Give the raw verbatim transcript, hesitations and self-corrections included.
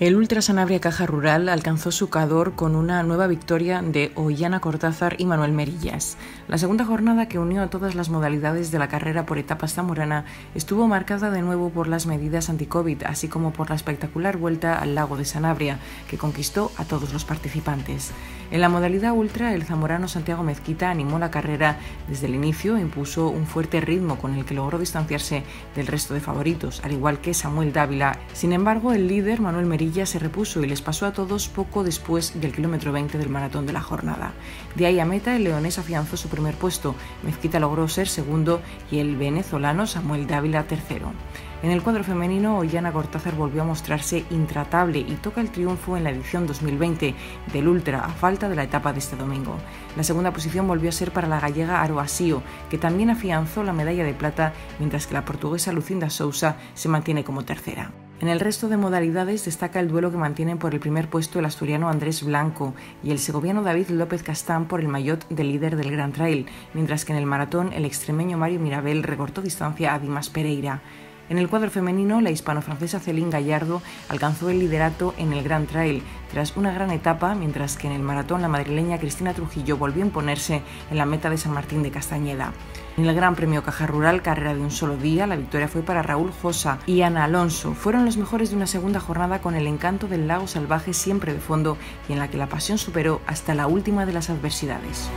El Ultra Sanabria Caja Rural alcanzó su cador con una nueva victoria de Oihana Kortazar y Manuel Merillas. La segunda jornada, que unió a todas las modalidades de la carrera por etapas zamorana, estuvo marcada de nuevo por las medidas anti-COVID, así como por la espectacular vuelta al Lago de Sanabria, que conquistó a todos los participantes. En la modalidad ultra, el zamorano Santiago Mezquita animó la carrera desde el inicio e impuso un fuerte ritmo con el que logró distanciarse del resto de favoritos, al igual que Samuel Dávila. Sin embargo, el líder, Manuel Merillas, ya se repuso y les pasó a todos poco después del kilómetro veinte del maratón de la jornada. De ahí a meta, el leonés afianzó su primer puesto, Mezquita logró ser segundo y el venezolano Samuel Dávila tercero. En el cuadro femenino, Oihana Kortazar volvió a mostrarse intratable y toca el triunfo en la edición dos mil veinte del Ultra, a falta de la etapa de este domingo. La segunda posición volvió a ser para la gallega Aroasío, que también afianzó la medalla de plata, mientras que la portuguesa Lucinda Sousa se mantiene como tercera. En el resto de modalidades destaca el duelo que mantienen por el primer puesto el asturiano Andrés Blanco y el segoviano David López Castán por el maillot de líder del Gran Trail, mientras que en el maratón el extremeño Mario Mirabel recortó distancia a Dimas Pereira. En el cuadro femenino, la hispano-francesa Céline Gallardo alcanzó el liderato en el Gran Trail tras una gran etapa, mientras que en el maratón la madrileña Cristina Trujillo volvió a imponerse en la meta de San Martín de Castañeda. En el Gran Premio Caja Rural, carrera de un solo día, la victoria fue para Raúl Josa y Ana Alonso. Fueron los mejores de una segunda jornada con el encanto del lago salvaje siempre de fondo y en la que la pasión superó hasta la última de las adversidades.